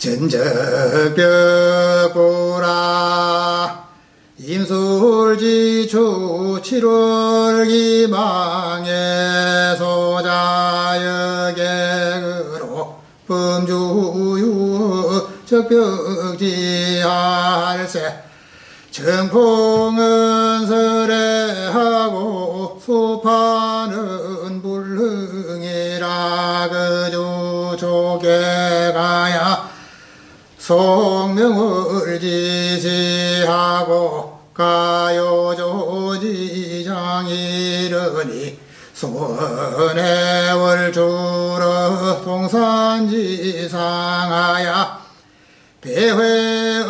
전적벽보라 임술지추 7월기망의 소자여객으로 범주유 적벽지할세 청풍은 설해하고 수파는 불흥이라 그주 조개가야 성명을 지시하고 가요조지장이르니 손해월주로 동산지상하야 배회의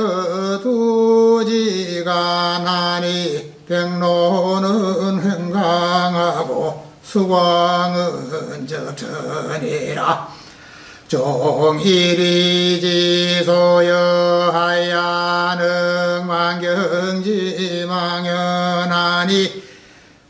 두지간하니 백로는 횡강하고 수광은 적천이라 종일이지소여 하야는 만경지망연하니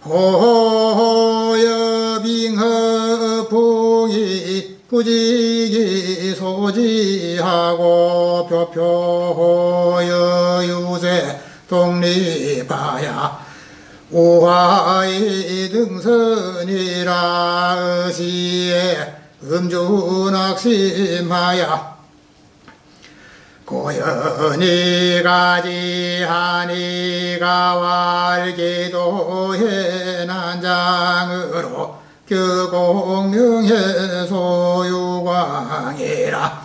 호호여 빙허풍이 부지기소지하고 표표호여 유세 독립하야 우하이 등선이라 의시에 음주낙심하야 고연히 가지하니 가왈기도 해난장으로 규공명해 소유광이라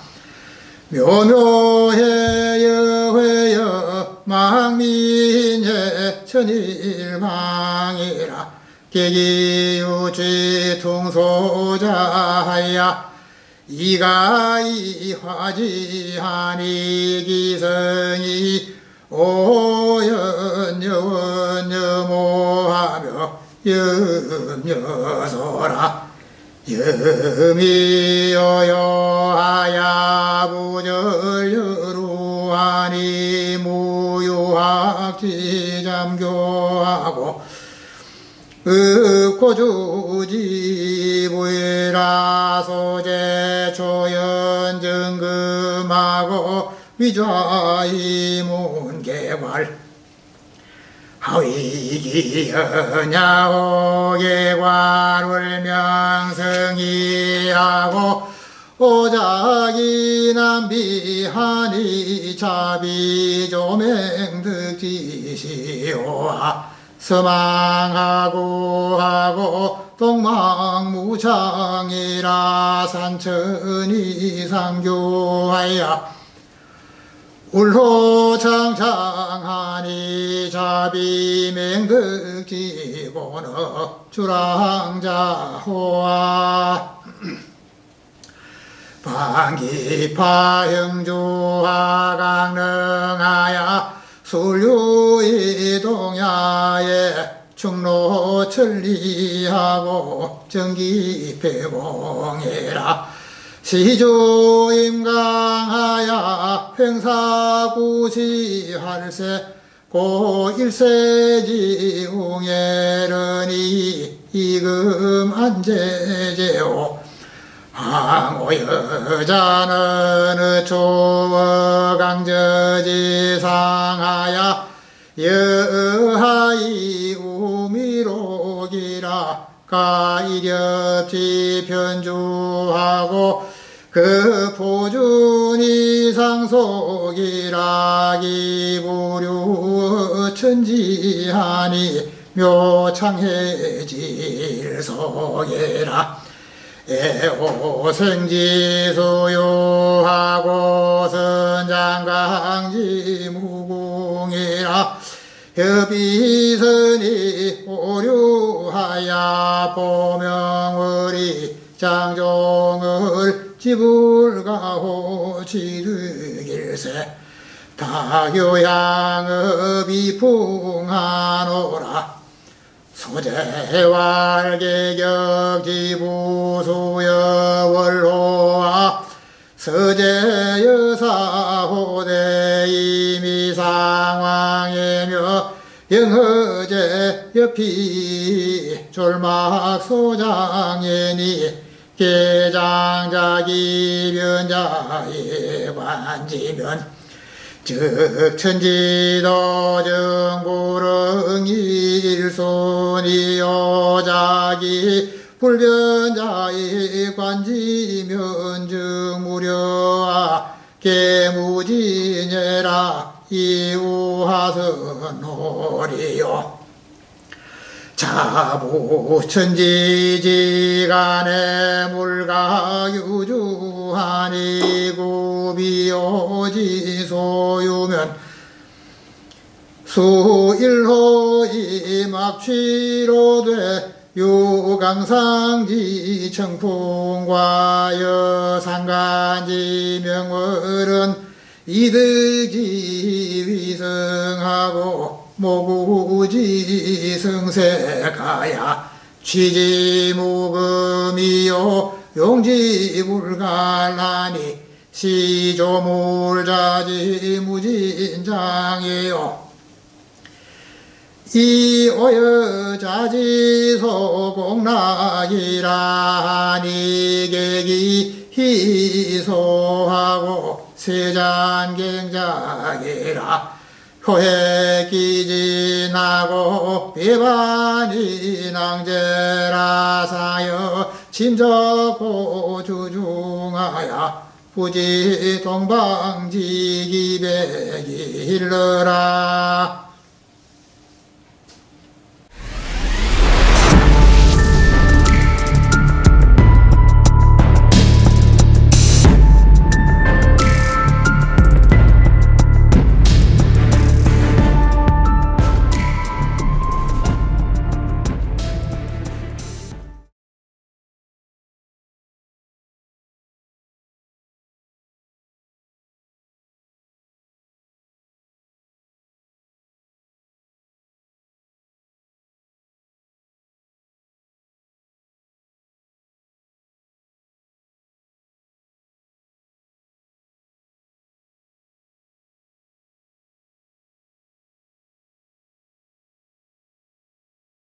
묘묘해여 회여 망민해 천일망이라 기기유치통소자하야 이가이화지하니 기성이 오연여원여모하며 염여소라 염이여여하야 부절여루하니 무유학지잠교하고 고주지부이라 소재초연증금하고 위좌이문개발 하위기여냐오개관울명성이하고 오자기남비하니 자비조맹득지시오아 서망하고 하고 동망무창이라 산천이 상교하야 울호창창하니 자비맹극지고는 주랑자호아 방기파형주하 강릉하야 술유이동야에 충로천리하고 정기패공이라 시조임강하야 횡사구시할세 고일세지웅예르니 이금안제제오 항오여자는 초어강저지상하야 여하이 우미록이라 가이렵지 편주하고 그 포준이 상속이라 기부류 천지하니 묘창해질속이라 애호생지소유하고 선장강지무궁이라 협의선이 오류하야 보명을이 장종을 지불가호 지르길세 다교양업이 풍하노라 소재왈개격지부수여월호와 서재여사호대이미상왕이며 영허제여피 졸막소장이니 계장자기 변자에 반지면 즉천지도 정구릉일손이여 자기 불변자의 관지면 즉무려아 개무지내라 이우하선오리요 자부천지지간에 물가유주하니 구비오지소유면 수일호이 막취로되 유강상지 청풍과여 상간지 명월은 이득지 위승하고 모구지 승세가야 취지무금이요 용지불갈라니 시조물자지 무진장이요 이오여자지소공락이라 하니 계기 희소하고 세잔경작이라 호해 기진하고 비반이 낭제라 사여 침적고 주중하야 부지 동방지기백이 일러라